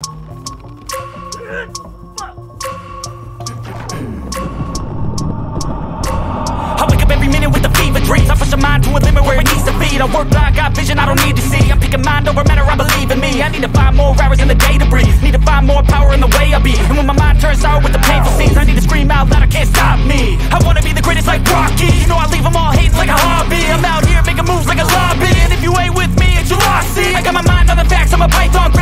I wake up every minute with a fever dreams. I push my mind to a limit where it needs to feed. I work blind, got vision I don't need to see. I'm picking mind over matter, I believe in me. I need to find more hours in the day to breathe. Need to find more power in the way I be. And when my mind turns sour with the painful scenes, I need to scream out loud, I can't stop me. I wanna be the greatest like Rocky. You know I leave them all hating like a hobby. I'm out here making moves like a lobby. And if you ain't with me, it's your loss. See, I got my mind on the facts, I'm a python.